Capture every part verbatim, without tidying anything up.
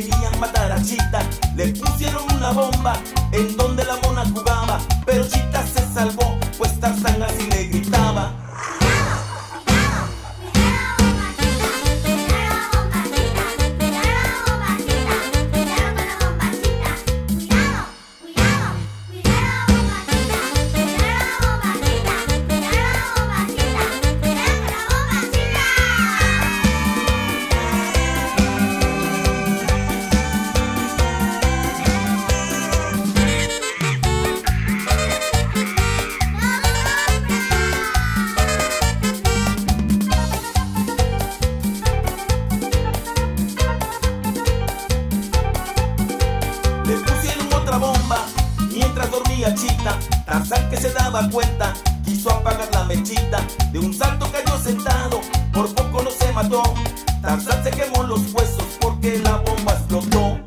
querían matar a Chita, le pusieron una bomba en donde la mona jugaba, pero Chita se salvó, pues Tarzán así le gritaba. Le pusieron otra bomba mientras dormía Chita. Tarzán, que se daba cuenta, quiso apagar la mechita. De un salto cayó sentado, por poco no se mató. Tarzán se quemó los huesos porque la bomba explotó.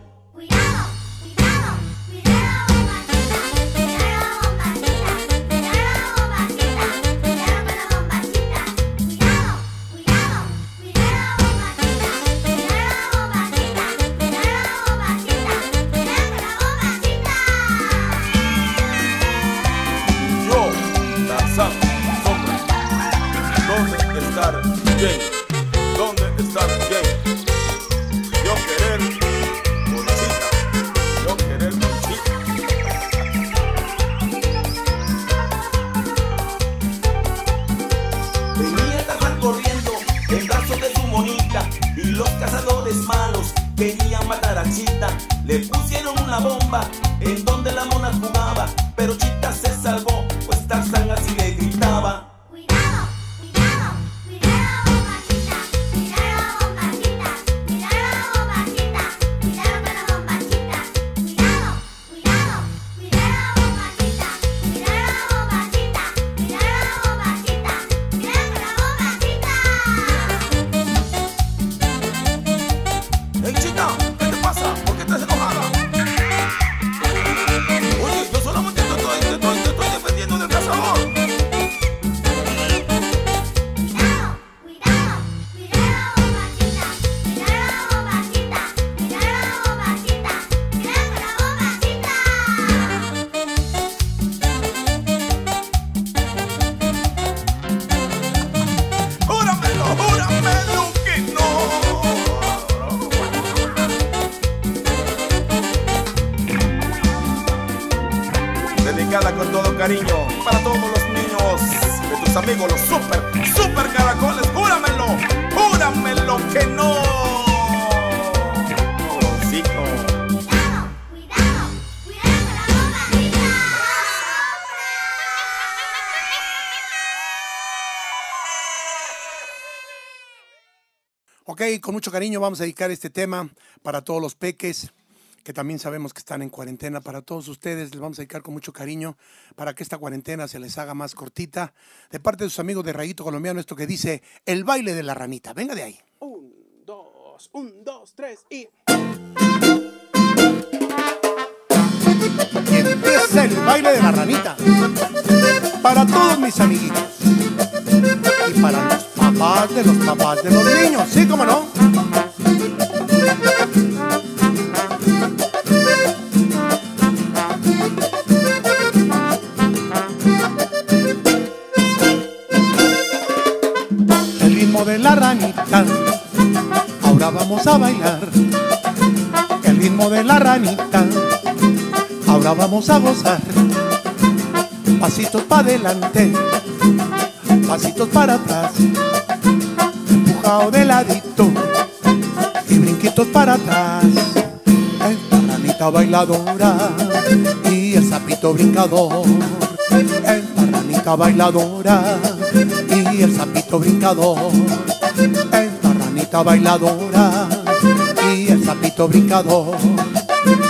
¿Dónde está Jane? ¿Dónde está Jane? Yo querer con Chita, yo querer con Chita. Venía Tarzán corriendo en brazos de su monita, y los cazadores malos querían matar a Chita. Le pusieron una bomba en donde la mona jugaba, pero Chita se salvó, pues Tarzán así le gritaba. Dedicada con todo cariño para todos los niños de tus amigos, los super, super caracoles. Júramelo, júramelo que no. Pobrecito. Ok, con mucho cariño vamos a dedicar este tema para todos los peques que también sabemos que están en cuarentena. Para todos ustedes les vamos a dedicar con mucho cariño para que esta cuarentena se les haga más cortita. De parte de sus amigos de Rayito Colombiano, esto que dice El Baile de la Ranita. Venga de ahí. Un, dos, un, dos, tres y... Empieza el baile de la ranita para todos mis amiguitos y para los papás de los papás de los niños. Sí, cómo no. De la ranita, ahora vamos a bailar. El ritmo de la ranita, ahora vamos a gozar. Pasitos para adelante, pasitos para atrás, empujado de ladito y brinquitos para atrás. La ranita bailadora y el sapito brincador. La ranita bailadora y el sapito brincador, en la ranita bailadora y el sapito brincador,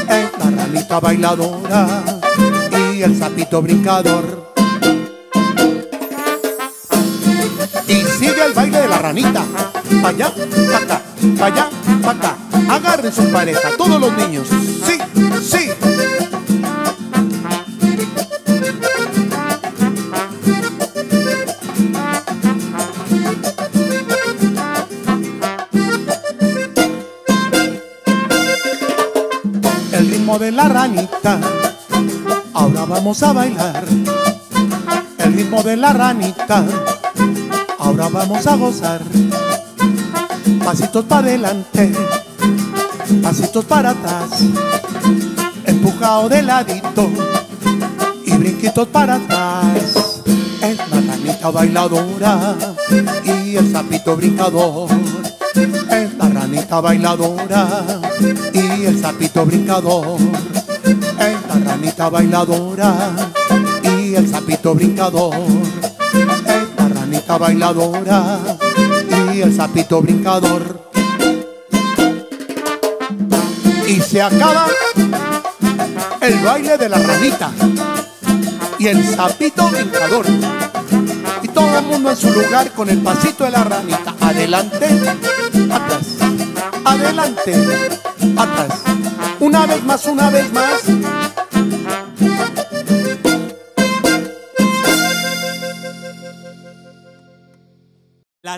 en la ranita bailadora y el sapito brincador. Y sigue el baile de la ranita, pa' allá, pa' acá, pa' allá, pa' acá. Agarren sus parejas, todos los niños, sí, sí. ranita, ahora vamos a bailar. El ritmo de la ranita, ahora vamos a gozar. Pasitos para adelante, pasitos para atrás, empujado de ladito y brinquitos para atrás. Es la ranita bailadora y el sapito brincador. Es la ranita bailadora y el sapito brincador. Es la ranita bailadora y el sapito brincador. Es la ranita bailadora y el sapito brincador. Y se acaba el baile de la ranita y el sapito brincador. Y todo el mundo en su lugar con el pasito de la ranita. Adelante, atrás, adelante, atrás. Una vez más, una vez más. La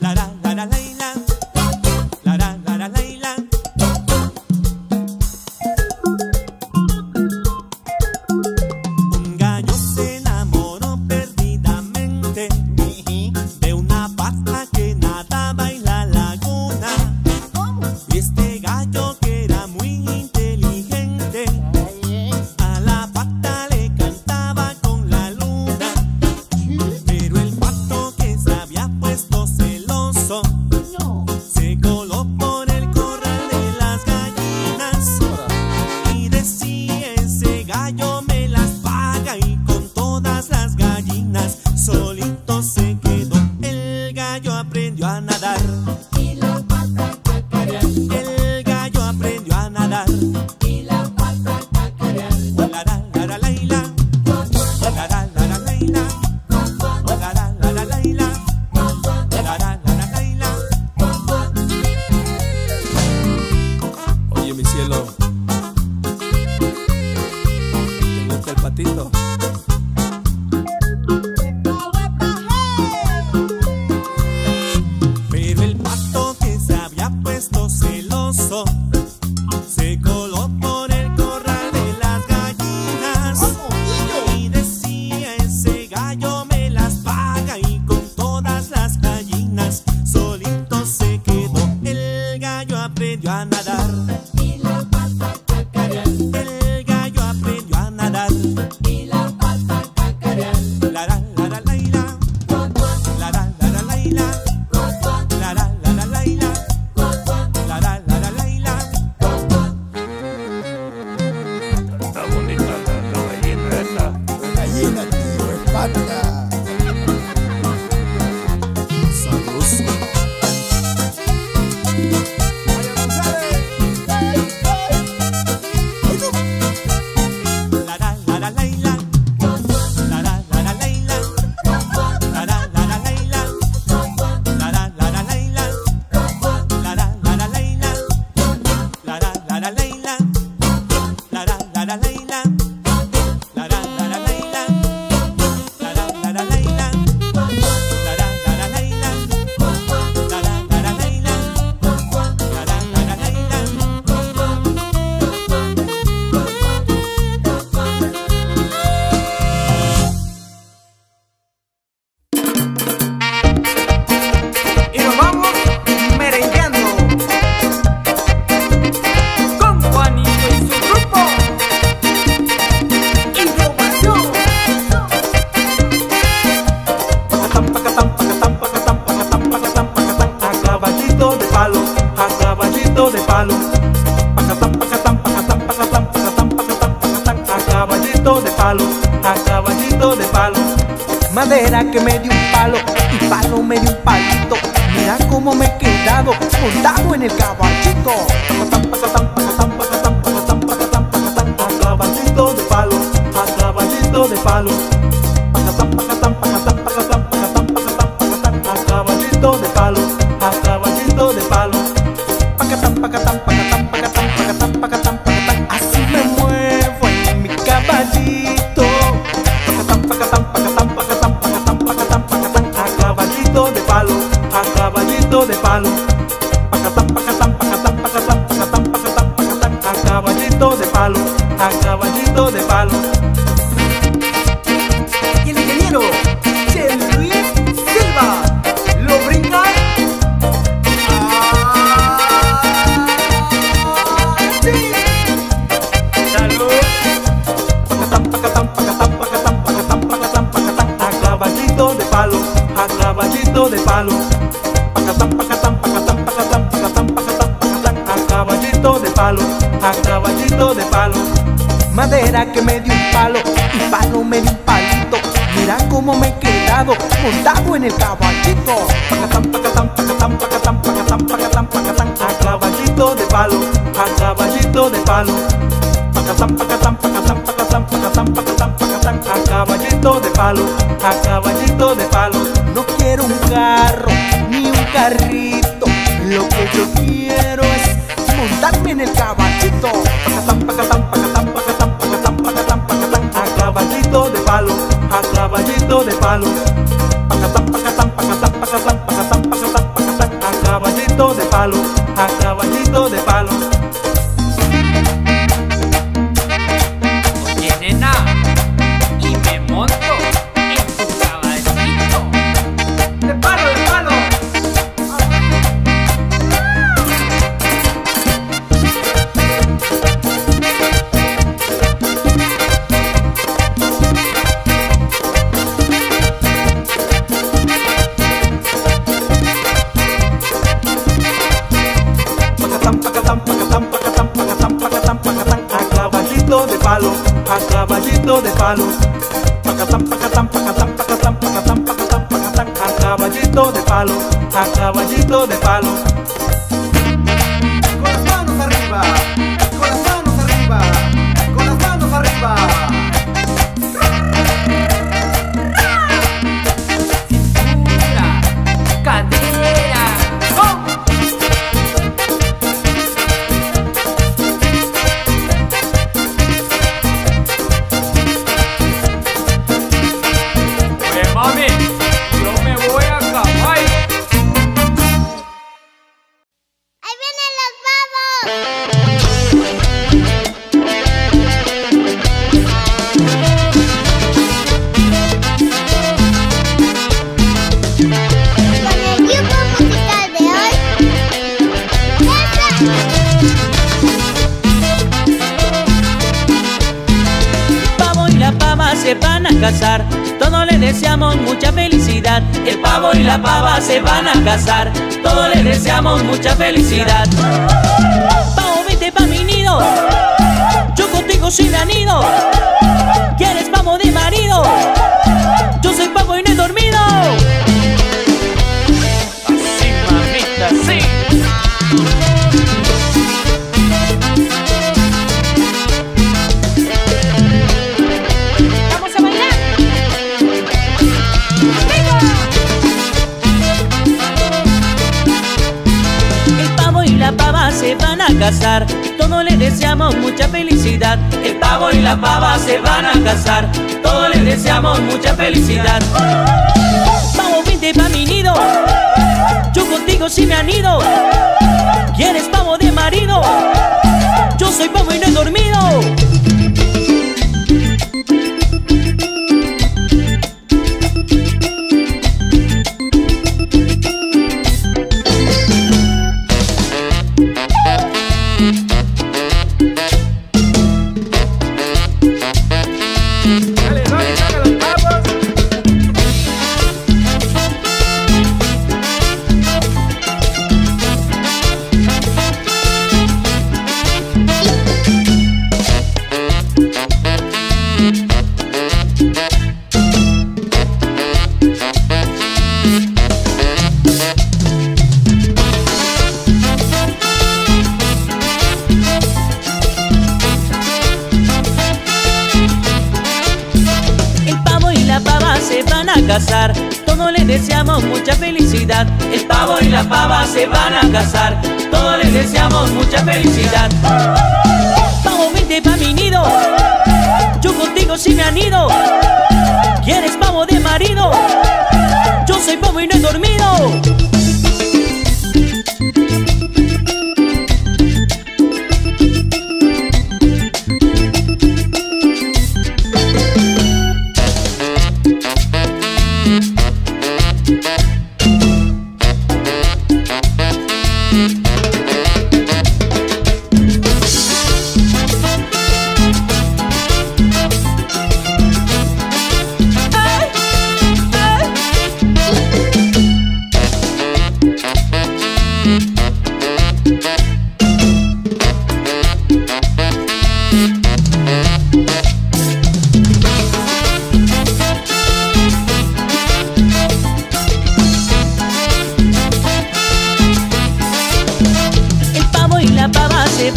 La la la la la. Que me dio un palo y palo me dio un palito. Mira cómo me he quedado montado en el caballito. A caballito de palo, a caballito de palo. A caballito de palo, a caballito de palo. Así me muevo en mi caballito. A caballito de palo, pacatán, pacatán, pacatán, pacatán. a caballito de palo. Y el ingeniero de Luis Silva lo brinca. ¡Así! ¡Salud! Pacatán, pacatán, pacatán, pacatán, pacatán, pacatán, pacatán, a caballito de palo, a caballito de palo. Pacatán, pacatán, pacatán, pacatán, pacatán, pacatán, pacatán, a caballito de palo, a caballito de palo. Madera que me dio un palo y palo me dio un palito. Mira cómo me he quedado montado en el caballito. Pacatán, pacatán, pacatán, pacatán, pacatán, pacatán, pacatán, a caballito de palo, a caballito de palo. Pacatán, pacatán, pacatán, pacatán, pacatán, pacatán, pacatán, a caballito de palo, a caballito de palo. No quiero un carro ni un carrito, lo que yo quiero es montarme en el caballito. Pacatán, pacatán, pacatán, pacatán, pacatán, pacatán, pacatán, a caballito de palo, a caballito de palo. Pacatán, pacatán, pacatán, pacatán, pacatán, pacatán, pacatán, a caballito de palo, a caballito de palo. Oye, nena, y me monto. A caballito de palo, pacatán, pacatán, pacatán, pacatán, pacatán, pacatán, pacatán, a caballito de palo, a caballito de palo. Con las manos arriba, con las manos arriba, con las manos arriba. Cintura, cadera. Todos les deseamos mucha felicidad. El pavo y la pava se van a casar. Todos les deseamos mucha felicidad. Pavo, vete pa' mi nido, yo contigo sin anido. ¿Quieres pavo de marido? Yo soy pavo y no he dormido. Así, mamita, así. Se van a casar, todos les deseamos mucha felicidad. El pavo y la pava se van a casar, todos les deseamos mucha felicidad. Pavo, vente pa' mi nido, yo contigo sí me anido. ¿Quieres pavo de marido? Yo soy pavo y no he dormido. Todos les deseamos mucha felicidad. El pavo y la pava se van a casar. Todos les deseamos mucha felicidad. Pavo, vente pa' mi nido, yo contigo sí me anido. ¿Quieres pavo de marido? Yo soy pavo y no he dormido.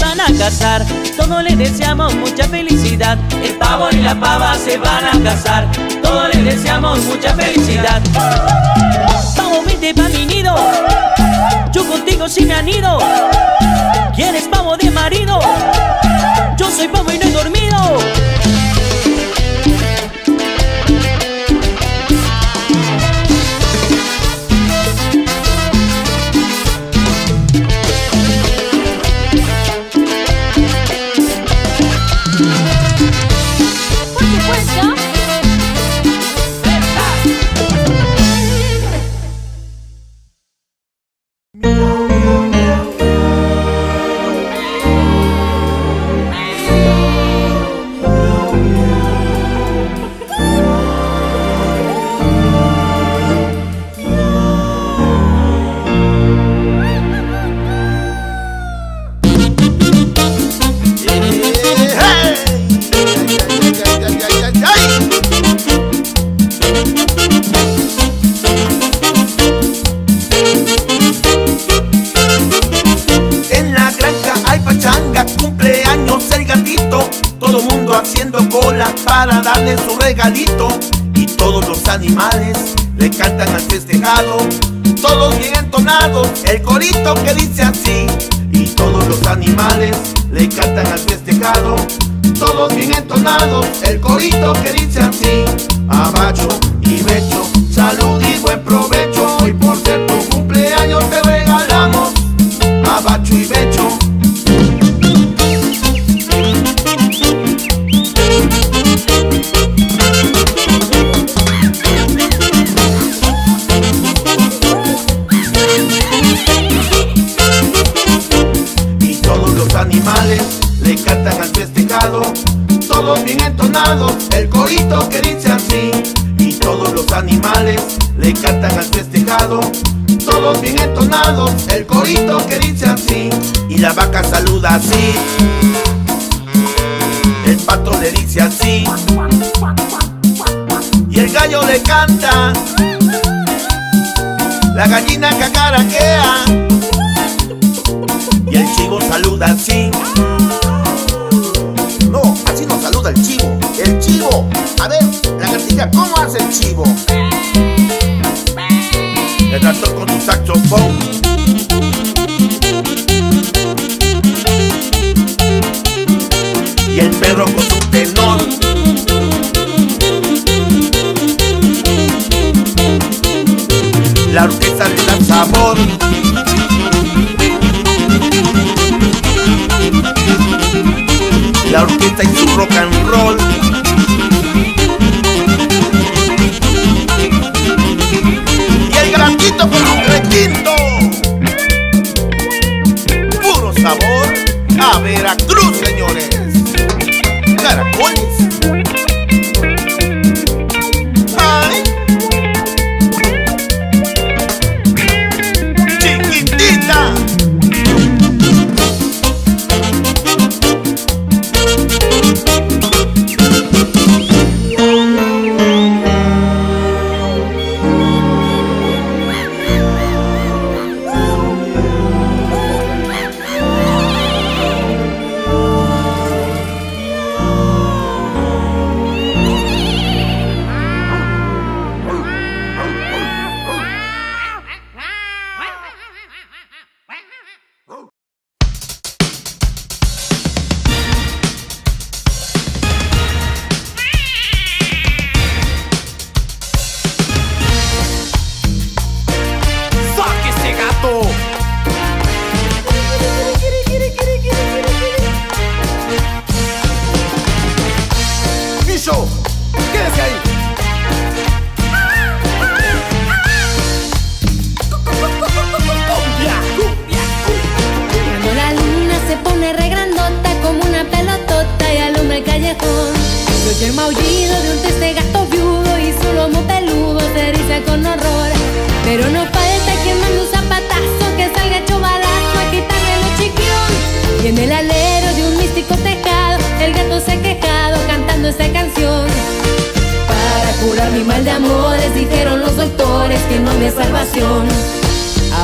van a casar. Todos les deseamos mucha felicidad. El pavo y la pava se van a casar. Todos les deseamos mucha felicidad. Pavo, vente pa' mi nido. Yo contigo sí me anido. ¿Quieres pavo de marido? Yo soy pavo y no he dormido. Para darle su regalito, y todos los animales le cantan al festejado, todos bien entonados, el corito que dice así. Y todos los animales le cantan al festejado, todos bien entonados, el corito que dice así. Abacho y becho, salud y buen provecho, hoy por ser tu cumpleaños te regalamos abacho y becho. Todos bien entonados, el corito que dice así. Y todos los animales le cantan al festejado, todos bien entonados, el corito que dice así. Y la vaca saluda así, el pato le dice así, y el gallo le canta, la gallina cacaraquea, y el chivo saluda así. El chivo, el chivo. A ver, la gatita, ¿cómo hace el chivo? El ratón con su saxofón. Y el perro con su tenor. La orquesta le da sabor. La orquesta y su rock and roll. Y el granito con un requinto. Puro sabor a Veracruz, señores. Caracoles.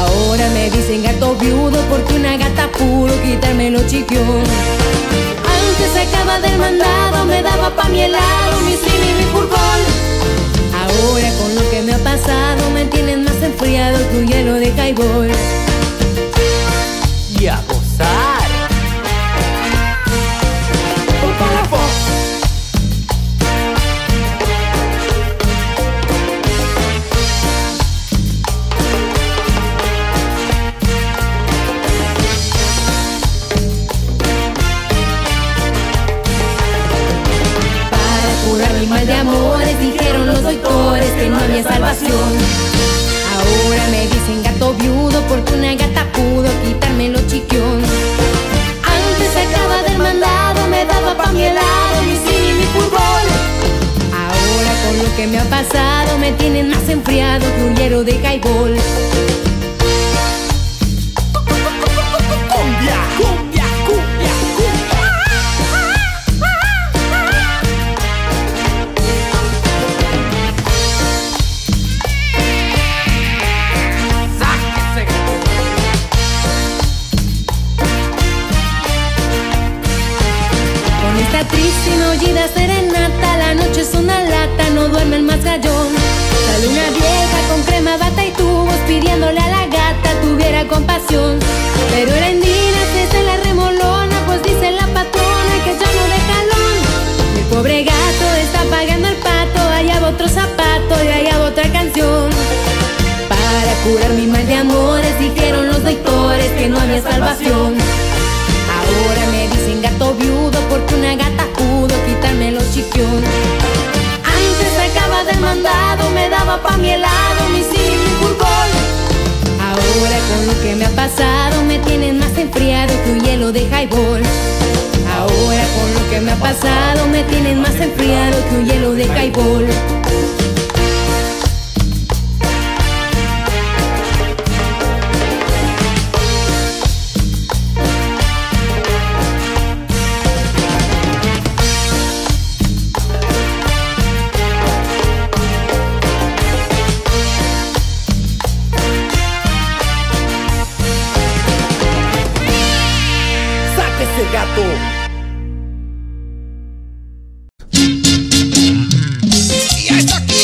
Ahora me dicen gato viudo porque una gata pudo quitarme los chiquios. Antes sacaba del mandado, me daba pa' mi helado, mi cine y mi furgón. Ahora con lo que me ha pasado me tienen más enfriado que un hielo de caibol. Y a gozar. Mi mal de amores, dijeron los doctores que no había salvación. Ahora me dicen gato viudo porque una gata pudo quitarme los chiquión. Antes sacaba del mandado, me daba pa' mi helado, mi cine y mi fútbol. Ahora con lo que me ha pasado me tienen más enfriado que un hielo de caibol. Triste y ollida serenata, la noche es una lata, no duerme el más gallón. Sale una vieja con crema, bata y tubos pidiéndole a la gata tuviera compasión. Pero la endina se hace la remolona, pues dice la patrona que ya no de calón. Mi pobre gato está pagando el pato, allá va otro zapato y allá va otra canción. Para curar mi mal de amores dijeron los doctores que no había salvación. Ahora me dicen gato viudo porque una gata pudo quitarme los chiquión. Antes sacaba del mandado, me daba pa' mi helado, mi cine y mi fútbol. Ahora con lo que me ha pasado me tienen más enfriado que un hielo de highball. Ahora con lo que me ha pasado me tienen más enfriado que un hielo de highball. Ese gato. Y hasta aquí.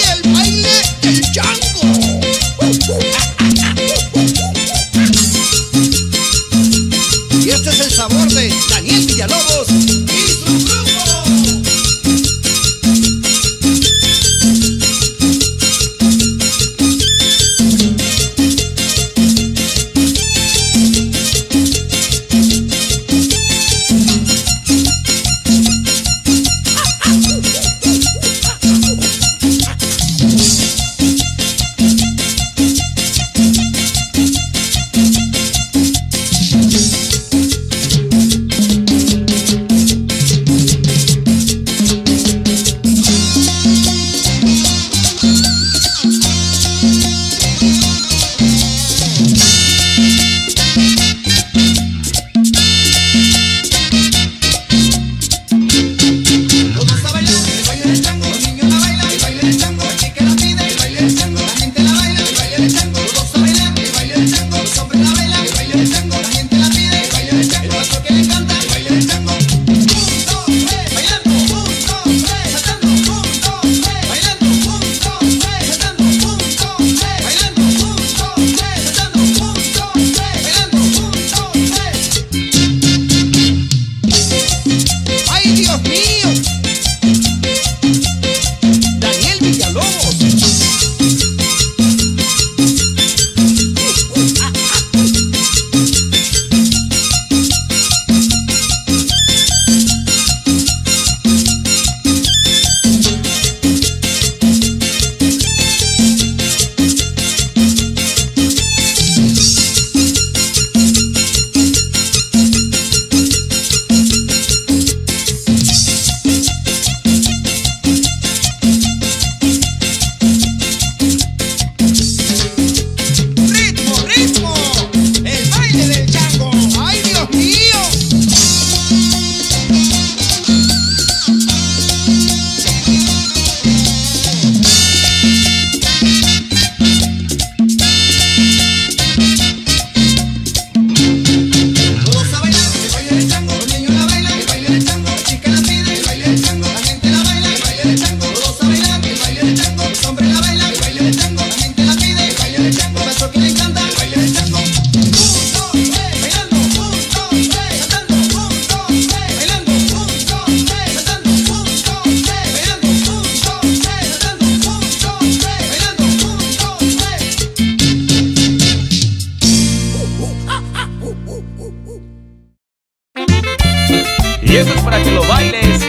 Y esto es para que lo bailes.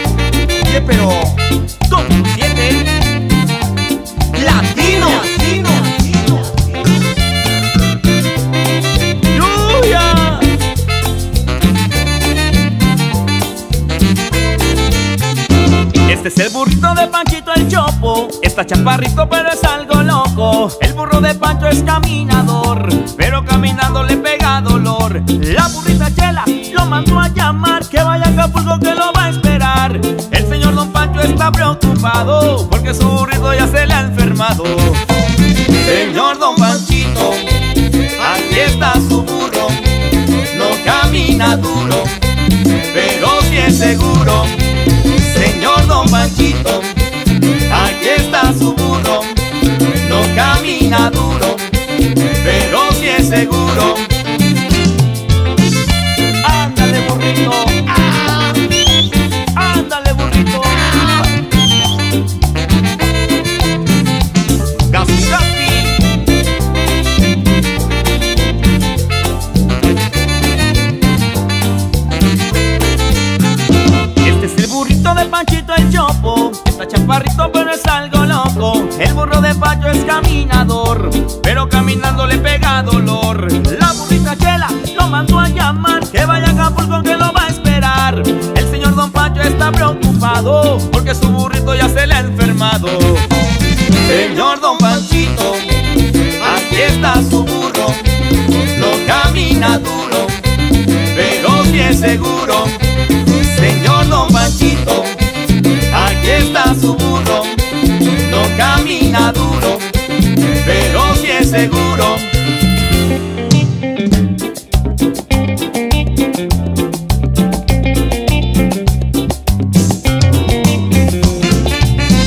Oye, pero ¿cómo tiene? Latino, latino, latino. ¡Lluvia! Este es el burrito de Panchito el Chopo. Está chaparrito pero es algo loco. El burro de Pancho es caminador, pero caminando le pega dolor. La burrita Chela lo mandó a llamar, que vaya a Acapulco que lo va a esperar. El señor Don Pancho está preocupado porque su burrito ya se le ha enfermado. Señor Don Panchito, aquí está su burro. No camina duro, pero sí es seguro. Señor Don Panchito, aquí está su burro. No camina duro, pero sí es seguro. Ándale burrito, ¡ah! Ándale burrito, ¡ah! Casi, casi. Este es el burrito de Panchito el Chopo. Está chaparrito pero es algo loco. El burro de Pancho es caminador, pero caminando le pega dolor. La burrita Chela lo mandó a llamar, que vaya a Acapulco que lo va a esperar. El señor Don Pancho está preocupado porque su burrito ya se le ha enfermado. Señor Don Panchito, aquí está su burro. No camina duro, pero sí es seguro. Señor Don Panchito, aquí está su burro. No camina duro, pero sí es seguro.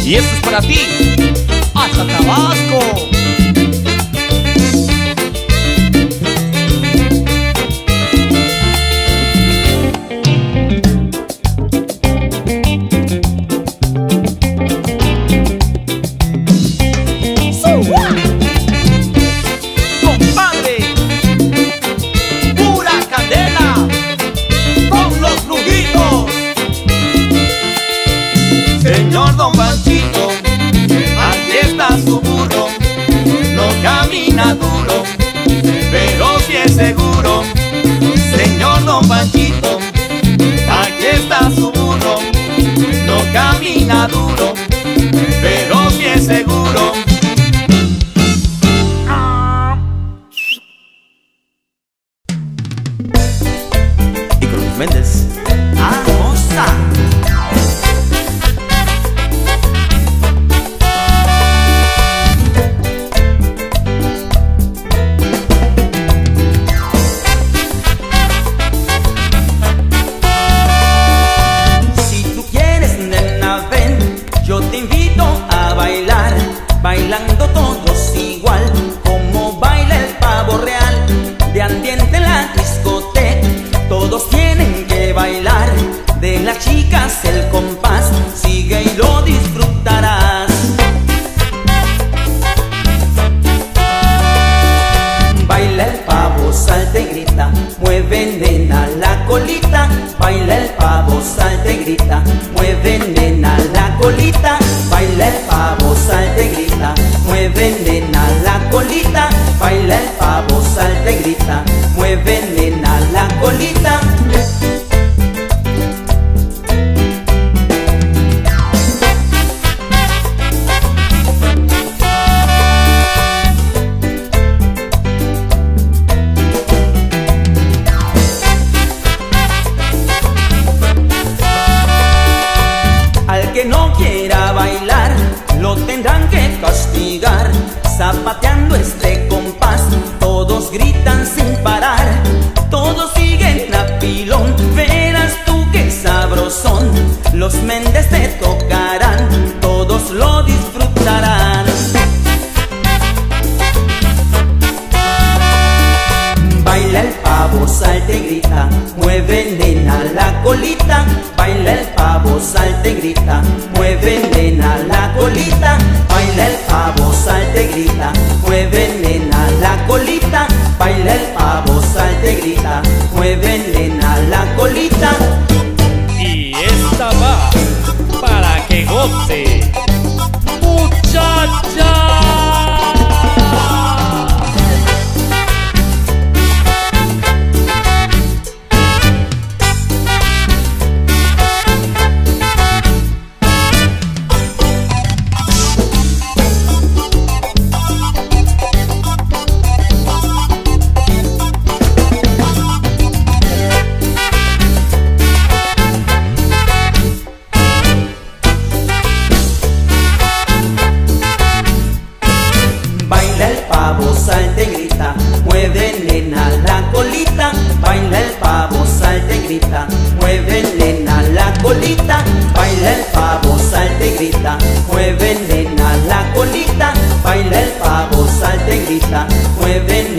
Y esto es para ti, hasta Tabasco. Señor Don Panchito, aquí está su burro. No camina duro, pero sí es seguro. Señor Don Panchito, aquí está su burro. No camina duro, pero sí es seguro. Y con los Méndez, ¡ah, goza! Bailando todos igual, como baila el pavo real, de ambiente en la discoteca, todos tienen que bailar, de las chicas el compás, sigue y lo disfrutarás. Baila el pavo, salta y grita, mueve nena la colita, baila el pavo, salta y grita, mueve nena la colita, baila el pavo, salta y grita. Mueve nena la colita, baila el pavo, salta y grita. Mueve nena la colita. Al que no quiera bailar, lo tendrán que castigar, zapateando este compás, todos gritan sin parar, todos siguen a pilón, verás tú qué sabrosón, los Méndez te tocarán, todos lo disfrutarán. Baila el pavo, salta y grita, mueve nena la colita, baila el pavo, salta y grita, mueve nena la colita, baila el pavo, salta y grita, mueve nena la colita, baila el pavo, salta y grita, mueve nena la colita. bolita, baila el pavo, salta y grita, mueve nena la colita, baila el pavo, salta y grita, mueve nena.